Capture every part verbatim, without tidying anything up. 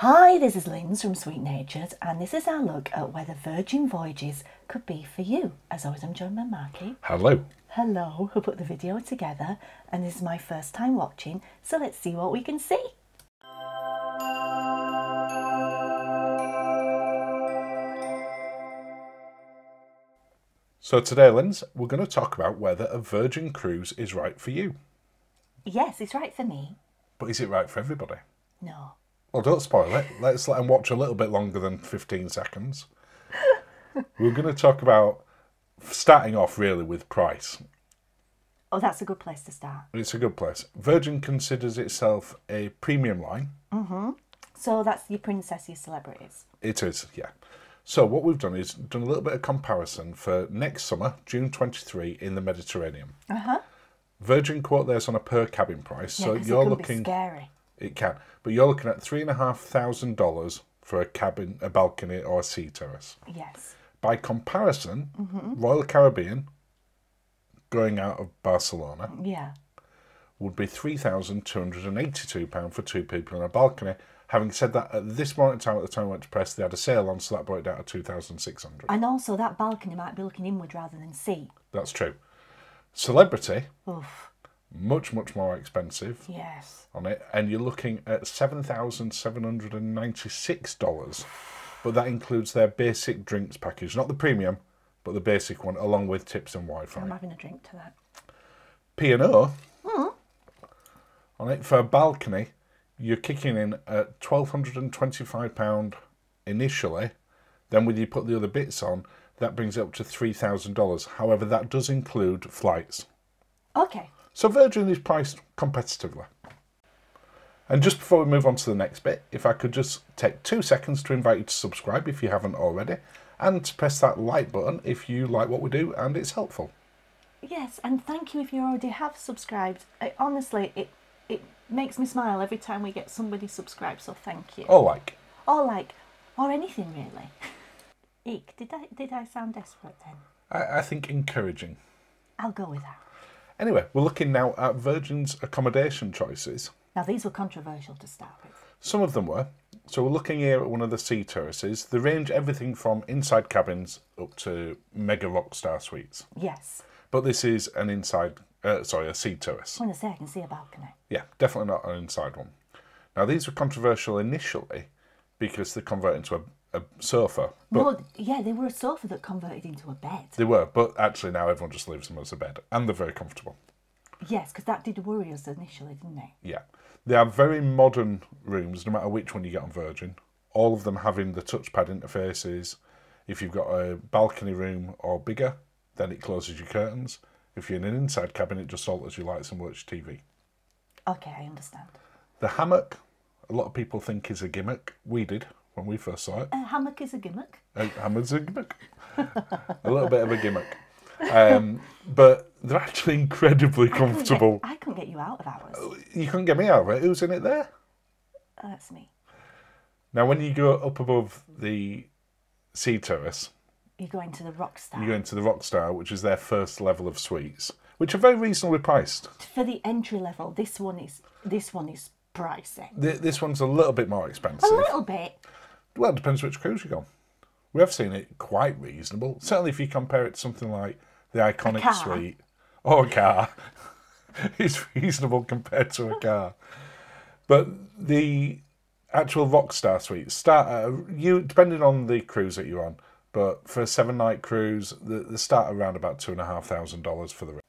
Hi, this is Linz from Sweet Nature's, and this is our look at whether Virgin Voyages could be for you. As always, I'm joined by Marky. Hello. Hello, who put the video together, and this is my first time watching, so let's see what we can see. So today, Linz, we're going to talk about whether a Virgin cruise is right for you. Yes, it's right for me. But is it right for everybody? No. Well, don't spoil it. Let's let them watch a little bit longer than fifteen seconds. We're going to talk about starting off really with price. Oh, that's a good place to start. It's a good place. Virgin considers itself a premium line. Mm-hmm. So that's your princess, your celebrities. It is, yeah. So what we've done is done a little bit of comparison for next summer, June twenty-three, in the Mediterranean. Uh-huh. Virgin quote there's on a per cabin price. Yeah, so you're it can looking be scary. It can, but you're looking at three and a half thousand dollars for a cabin, a balcony, or a sea terrace. Yes. By comparison, mm-hmm. Royal Caribbean, going out of Barcelona, yeah, would be three thousand two hundred and eighty-two pound for two people on a balcony. Having said that, at this moment in time, at the time I went to press, they had a sale on, so that brought it down to two thousand six hundred. And also, that balcony might be looking inward rather than sea. That's true. Celebrity. Oof. Much, much more expensive. Yes. On it, and you're looking at seven thousand seven hundred ninety-six dollars, but that includes their basic drinks package, not the premium, but the basic one, along with tips and Wi-Fi. I'm having a drink to that. P and O. Mm. On it for a balcony, you're kicking in at twelve hundred twenty-five pounds initially. Then, when you put the other bits on, that brings it up to three thousand dollars. However, that does include flights. Okay. So Virgin is priced competitively. And just before we move on to the next bit, if I could just take two seconds to invite you to subscribe if you haven't already, and to press that like button if you like what we do and it's helpful. Yes, and thank you if you already have subscribed. I, honestly, it, it makes me smile every time we get somebody subscribed, so thank you. Or like. Or like, or anything really. Eek, did I, did I sound desperate then? I, I think encouraging. I'll go with that. Anyway, we're looking now at Virgin's accommodation choices. Now, these were controversial to start with. Some of them were. So we're looking here at one of the sea terraces. They range everything from inside cabins up to mega Rockstar suites. Yes. But this is an inside, uh, sorry, a sea terrace. I'm going to say I can see a balcony. Yeah, definitely not an inside one. Now, these were controversial initially because they convert into a a sofa. But no, yeah, they were a sofa that converted into a bed. They were, but actually now everyone just leaves them as a bed, and they're very comfortable. Yes, because that did worry us initially, didn't they? Yeah. They are very modern rooms, no matter which one you get on Virgin. All of them having the touchpad interfaces. If you've got a balcony room or bigger, then it closes your curtains. If you're in an inside cabin, it just alters your lights and works your T V. Okay, I understand. The hammock, a lot of people think is a gimmick. We did. When we first saw it. A hammock is a gimmick. A hammock's a gimmick. A little bit of a gimmick. Um, but they're actually incredibly comfortable. I couldn't get, get you out of ours. You couldn't get me out of it? Who's in it there? Oh, that's me. Now, when you go up above the sea terrace... You go into the Rockstar. You go into the Rockstar, which is their first level of suites, which are very reasonably priced. For the entry level, this one is, this one is pricey. Th this one's a little bit more expensive. A little bit. Well, it depends which cruise you go on. We have seen it quite reasonable. Certainly if you compare it to something like the Iconic Suite or a car, it's reasonable compared to a car. But the actual Rockstar Suite, start at, you, depending on the cruise that you're on, but for a seven-night cruise, they the start around about two thousand five hundred dollars for the rest.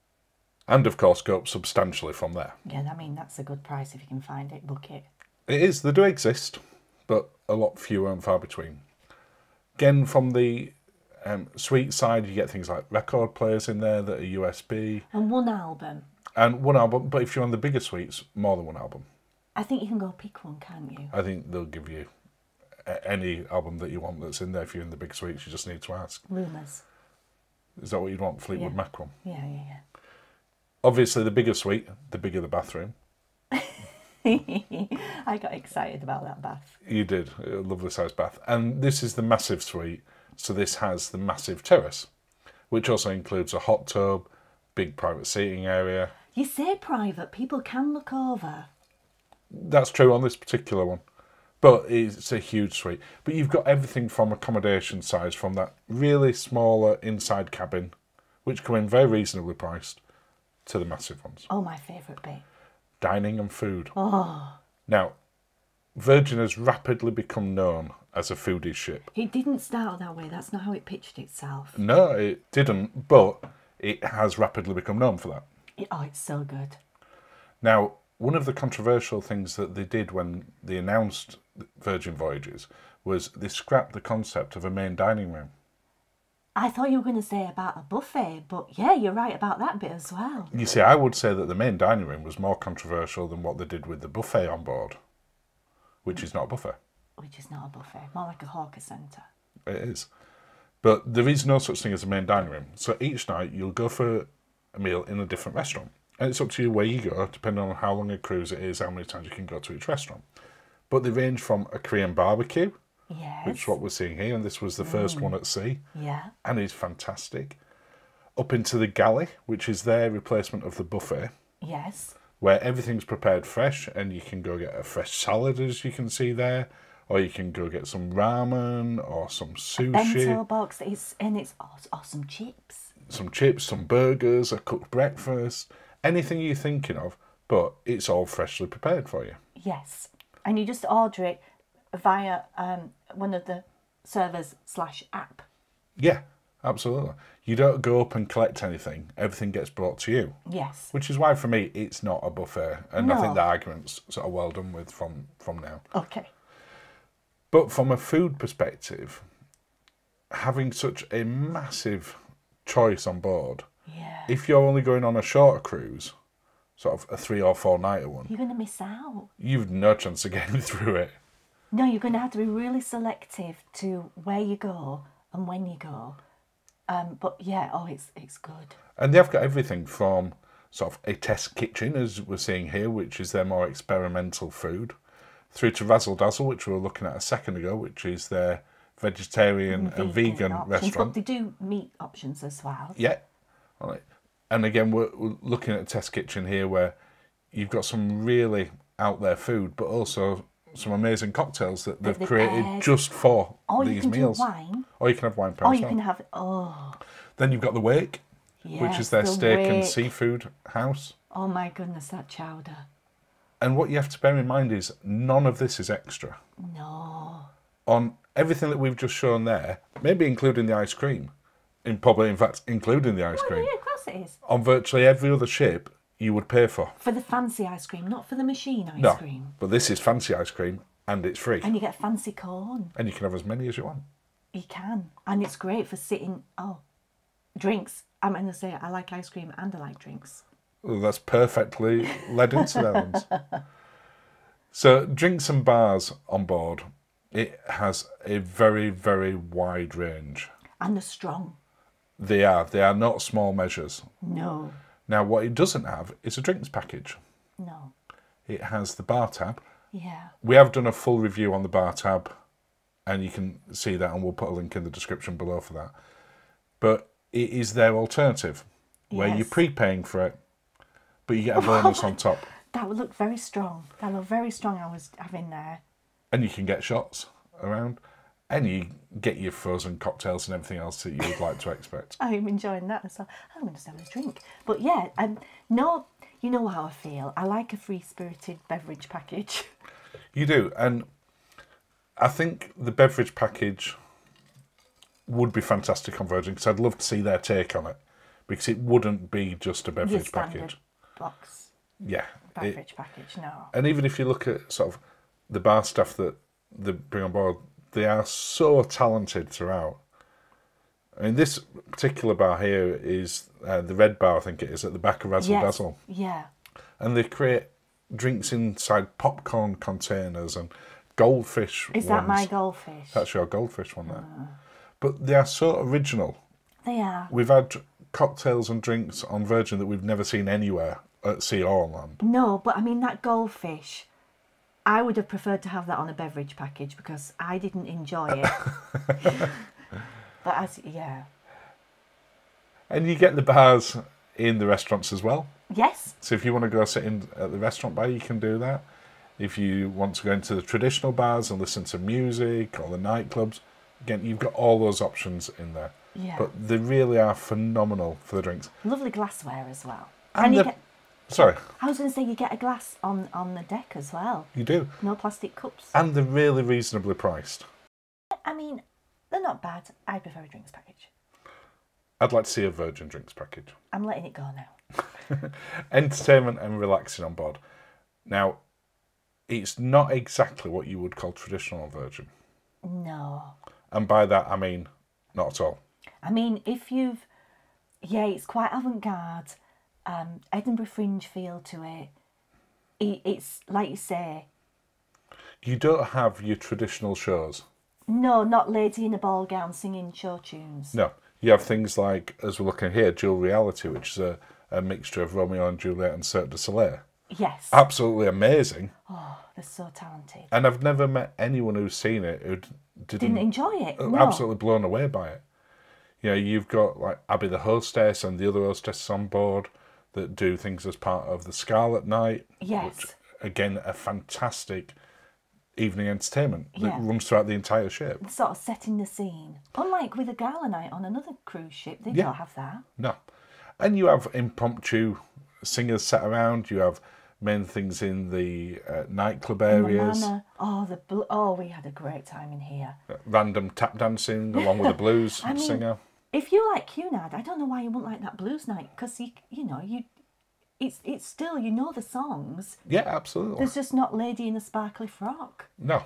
And, of course, go up substantially from there. Yeah, I mean, that's a good price if you can find it, book it. It is. They do exist, but a lot fewer and far between. Again, from the um, suite side, you get things like record players in there that are U S B. And one album. And one album, but if you're on the bigger suites, more than one album. I think you can go pick one, can't you? I think they'll give you any album that you want that's in there. If you're in the big suites, you just need to ask. Rumours. Is that what you'd want, Fleetwood Mac one? Yeah, yeah, yeah. Obviously, the bigger suite, the bigger the bathroom. I got excited about that bath. You did, a lovely sized bath. And this is the massive suite, so this has the massive terrace, which also includes a hot tub, big private seating area. You say private, people can look over. That's true on this particular one. But it's a huge suite. But you've got everything from accommodation size, from that really smaller inside cabin, which come in very reasonably priced, to the massive ones. Oh, my favourite bit. Dining and food. Oh. Now, Virgin has rapidly become known as a foodie ship. It didn't start that way. That's not how it pitched itself. No, it didn't. But it has rapidly become known for that. It, oh, it's so good. Now, one of the controversial things that they did when they announced Virgin Voyages was they scrapped the concept of a main dining room. I thought you were going to say about a buffet, but yeah, you're right about that bit as well. You see, I would say that the main dining room was more controversial than what they did with the buffet on board, which is not a buffet. Which is not a buffet, more like a hawker centre. It is. But there is no such thing as a main dining room. So each night you'll go for a meal in a different restaurant. And it's up to you where you go, depending on how long a cruise it is, how many times you can go to each restaurant. But they range from a Korean barbecue, yes, which is what we're seeing here, and this was the first mm. one at sea. Yeah. And it's fantastic. Up into the galley, which is their replacement of the buffet. Yes. Where everything's prepared fresh, and you can go get a fresh salad, as you can see there, or you can go get some ramen or some sushi. A bento box, it's, and it's oh, some chips. Some chips, some burgers, a cooked breakfast. Anything you're thinking of, but it's all freshly prepared for you. Yes. And you just order it via um, one of the servers slash app. Yeah, absolutely. You don't go up and collect anything. Everything gets brought to you. Yes. Which is why, for me, it's not a buffet. And no. I think the argument's sort of well done with from, from now. Okay. But from a food perspective, having such a massive choice on board... Yeah. If you're only going on a shorter cruise, sort of a three or four nighter one, you're going to miss out. You've no chance of getting through it. No, you're going to have to be really selective to where you go and when you go. Um, but yeah, oh, it's it's good. And they've got everything from sort of a test kitchen, as we're seeing here, which is their more experimental food, through to Razzle Dazzle, which we were looking at a second ago, which is their vegetarian and vegan, and vegan restaurant. But they do meat options as well. Yeah. Right. And again, we're, we're looking at a test kitchen here where you've got some really out there food, but also some amazing cocktails that they've, they've created egg. just for or these you can meals. Do wine. Or you can have wine. Or you well. can have. Oh. Then you've got the Wake, yes, which is their the steak wake. and seafood house. Oh my goodness, that chowder! And what you have to bear in mind is none of this is extra. No. On everything that we've just shown there, maybe including the ice cream. In probably, in fact, including the ice cream. Oh, yeah, of course it is. On virtually every other ship, you would pay for. For the fancy ice cream, not for the machine ice no, cream. No, but this is fancy ice cream, and it's free. And you get fancy corn. And you can have as many as you want. You can. And it's great for sitting... Oh, drinks. I'm going to say, I like ice cream and I like drinks. Well, that's perfectly led into their ones. So, drinks and bars on board. It has a very, very wide range. And they're strong. They are. They are not small measures. No. Now, what it doesn't have is a drinks package. No. It has the bar tab. Yeah. We have done a full review on the bar tab, and you can see that, and we'll put a link in the description below for that. But it is their alternative, where yes. you're pre-paying for it, but you get a bonus on top. That would look very strong. That looked very strong I was having there. And you can get shots around. And you get your frozen cocktails and everything else that you would like to expect. I'm enjoying that as well. I'm going to just have a drink. But yeah, um, no, you know how I feel. I like a free-spirited beverage package. You do. And I think the beverage package would be fantastic on Virgin, because I'd love to see their take on it, because it wouldn't be just a beverage package. box. Yeah. Beverage it, package, no. And even if you look at sort of the bar staff that they bring on board, they are so talented throughout. I mean, this particular bar here is uh, the red bar, I think it is, at the back of Razzle yes. Dazzle. Yeah. And they create drinks inside popcorn containers and goldfish Is ones. that my goldfish? That's your goldfish one there. Uh. But they are so original. They are. We've had cocktails and drinks on Virgin that we've never seen anywhere at sea or on land. No, but I mean, that goldfish... I would have preferred to have that on a beverage package, because I didn't enjoy it. But as, yeah. And you get the bars in the restaurants as well. Yes. So if you want to go sit in at the restaurant bar, you can do that. If you want to go into the traditional bars and listen to music or the nightclubs, again, you've got all those options in there. Yeah. But they really are phenomenal for the drinks. Lovely glassware as well. And, and you get, sorry. I was going to say, you get a glass on, on the deck as well. You do. No plastic cups. And they're really reasonably priced. I mean, they're not bad. I prefer a drinks package. I'd like to see a Virgin drinks package. I'm letting it go now. Entertainment and relaxing on board. Now, it's not exactly what you would call traditional Virgin. No. And by that, I mean, not at all. I mean, if you've... Yeah, it's quite avant-garde. Um, Edinburgh Fringe feel to it. it. It's, like you say... You don't have your traditional shows. No, not lady in a ball gown singing show tunes. No. You have things like, as we're looking here, Dual Reality, which is a, a mixture of Romeo and Juliet and Cirque du Soleil. Yes. Absolutely amazing. Oh, they're so talented. And I've never met anyone who's seen it who didn't... Didn't enjoy it, no. Absolutely blown away by it. You know, you've got, like, Abby the hostess and the other hostesses on board that do things as part of the Scarlet Night. Yes. Which, again, a fantastic evening entertainment that yeah. runs throughout the entire ship. Sort of setting the scene. Unlike with a gala night on another cruise ship, they yeah. don't have that. No. And you have impromptu singers sat around, you have main things in the uh, nightclub areas. The oh, the bl oh, we had a great time in here. Random tap dancing along with the blues I mean, singer. If you like Cunard, I don't know why you wouldn't like that blues night, because you, you know you, it's it's still you know the songs. Yeah, absolutely. There's just not lady in a sparkly frock. No,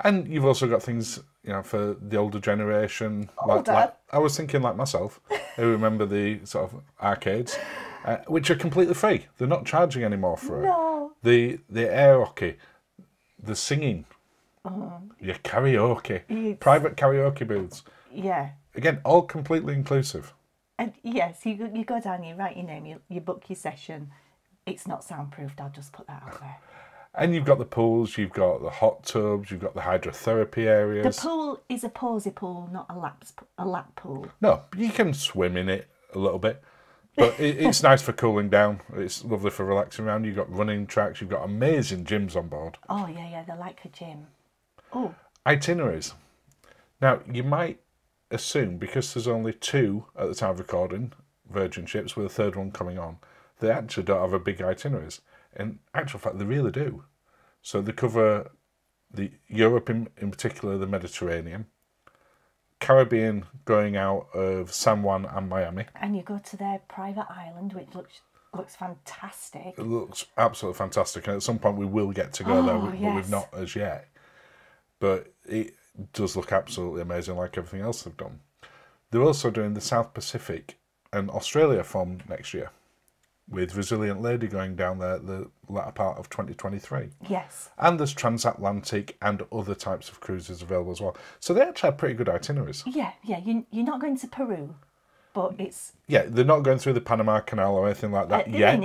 and you've also got things you know for the older generation. Oh, like, like I was thinking like myself, who remember the sort of arcades, uh, which are completely free. They're not charging anymore for it. No. The the air hockey, the singing, oh. your karaoke, it's... private karaoke booths. Yeah. Again, all completely inclusive. And yes, you you go down, you write your name, you, you book your session. It's not soundproofed, I'll just put that out there. And you've got the pools, you've got the hot tubs, you've got the hydrotherapy areas. The pool is a posy pool, not a lap, a lap pool. No, you can swim in it a little bit. But it, it's nice for cooling down. It's lovely for relaxing around. You've got running tracks, you've got amazing gyms on board. Oh, yeah, yeah, they're like a gym. Oh. Itineraries. Now, you might... assume, because there's only two at the time of recording, Virgin ships, with a third one coming on, they actually don't have a big itineraries. In actual fact, they really do. So they cover the Europe, in, in particular the Mediterranean, Caribbean going out of San Juan and Miami. And you go to their private island, which looks looks fantastic. It looks absolutely fantastic. And at some point we will get to go oh, there, but yes. we've not as yet. But it... does look absolutely amazing, like everything else they've done. They're also doing the South Pacific and Australia from next year, with Resilient Lady going down there the latter part of twenty twenty-three. Yes. And there's transatlantic and other types of cruises available as well. So they actually have pretty good itineraries. Yeah, yeah. You, you're not going to Peru, but it's... Yeah, they're not going through the Panama Canal or anything like that yet.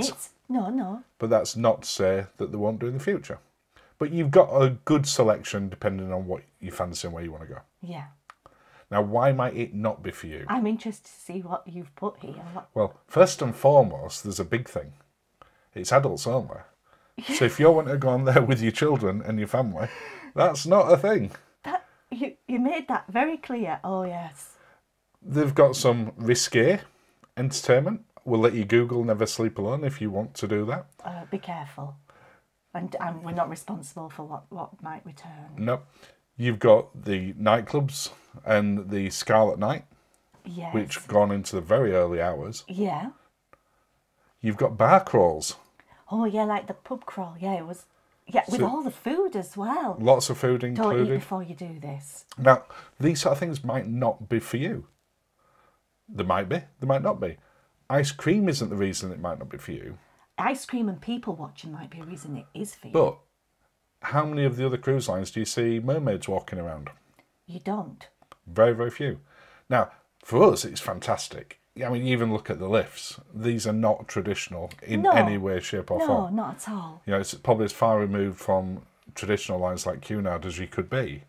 No, no. But that's not to say that they won't do in the future. But you've got a good selection depending on what you fancy and where you want to go. Yeah. Now, why might it not be for you? I'm interested to see what you've put here. Well, first and foremost, there's a big thing. It's adults only. So if you're wanting to go on there with your children and your family, that's not a thing. That you, you made that very clear. Oh, yes. They've got some risque entertainment. We'll let you Google Never Sleep Alone if you want to do that. Uh, be careful. And, and we're not responsible for what, what might return. No. You've got the nightclubs and the Scarlet Night, yes. which have gone into the very early hours. Yeah. You've got bar crawls. Oh, yeah, like the pub crawl. Yeah, it was... Yeah, with so, all the food as well. Lots of food included. Don't eat before you do this. Now, these sort of things might not be for you. They might be. They might not be. Ice cream isn't the reason it might not be for you. Ice cream and people watching might be a reason it is for you. But how many of the other cruise lines do you see mermaids walking around? You don't. Very, very few. Now, for us, it's fantastic. I mean, even look at the lifts. These are not traditional in no. any way, shape or no, form. No, not at all. You know, it's probably as far removed from traditional lines like Cunard as you could be.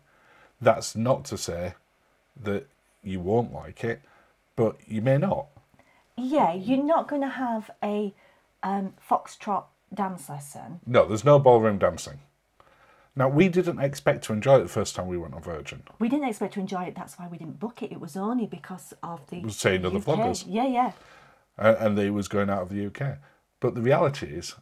That's not to say that you won't like it, but you may not. Yeah, you're not going to have a... Um, foxtrot dance lesson. No, there's no ballroom dancing. Now, we didn't expect to enjoy it the first time we went on Virgin. We didn't expect to enjoy it. That's why we didn't book it. It was only because of the was saying other vloggers. Yeah, yeah. Uh, and they was going out of the U K. But the reality is,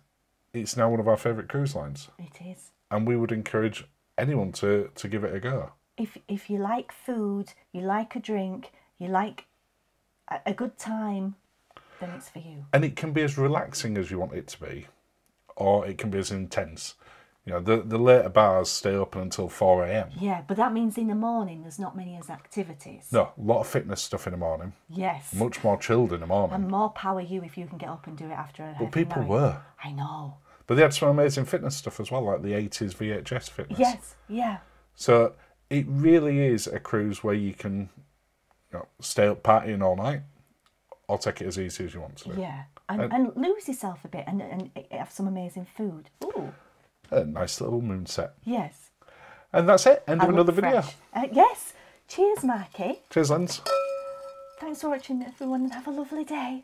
it's now one of our favourite cruise lines. It is. And we would encourage anyone to, to give it a go. If, if you like food, you like a drink, you like a, a good time, then it's for you. And it can be as relaxing as you want it to be, or it can be as intense. You know, the, the later bars stay open until four A M. Yeah, but that means in the morning there's not many as activities. No, a lot of fitness stuff in the morning. Yes. Much more chilled in the morning. And more power you if you can get up and do it after a Well, people night. were. I know. But they had some amazing fitness stuff as well, like the eighties V H S fitness. Yes, yeah. So it really is a cruise where you can, you know, stay up partying all night or take it as easy as you want to do. Yeah, and, and, and lose yourself a bit and, and have some amazing food. Ooh. A nice little moonset. Yes. And that's it. End of another video. Uh, yes. Cheers, Marky. Cheers, Lens. Thanks for watching, everyone, and have a lovely day.